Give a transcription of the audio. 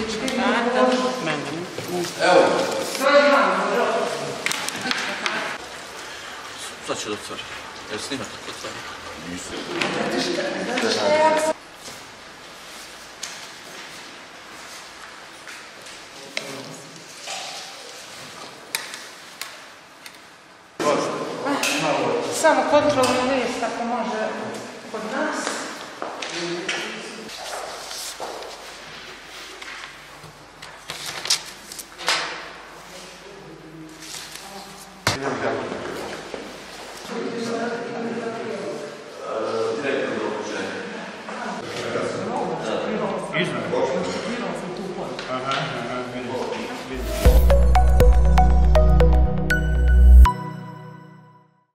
Evo. Sad ću da otvaram. Jel snimaš tako otvaram? Nisam. Samo kontrolni list ako može kod nas.